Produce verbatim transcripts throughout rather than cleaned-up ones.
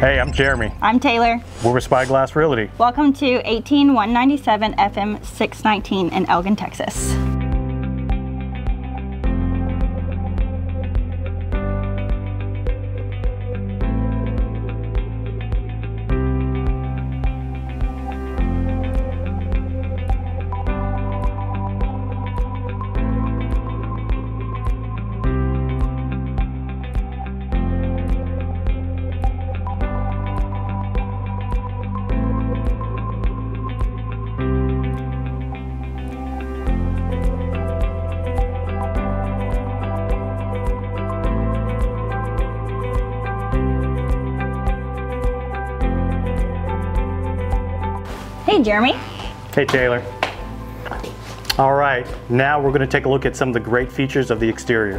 Hey, I'm Jeremy. I'm Taylor. We're with Spyglass Realty. Welcome to eighteen one ninety-seven F M six nineteen in Elgin, Texas. Hey, Jeremy. Hey, Taylor. All right, now we're going to take a look at some of the great features of the exterior.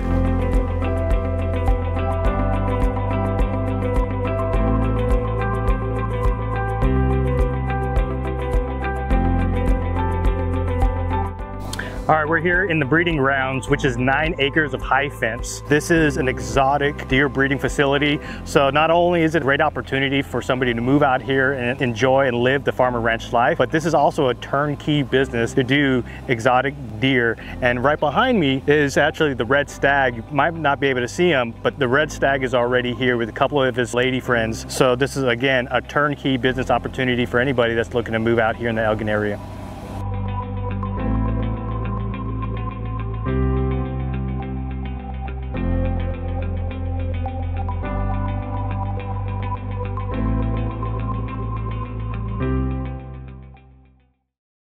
All right, we're here in the breeding rounds, which is nine acres of high fence. This is an exotic deer breeding facility. So not only is it a great opportunity for somebody to move out here and enjoy and live the farm and ranch life, but this is also a turnkey business to do exotic deer. And right behind me is actually the red stag. You might not be able to see him, but the red stag is already here with a couple of his lady friends. So this is, again, a turnkey business opportunity for anybody that's looking to move out here in the Elgin area.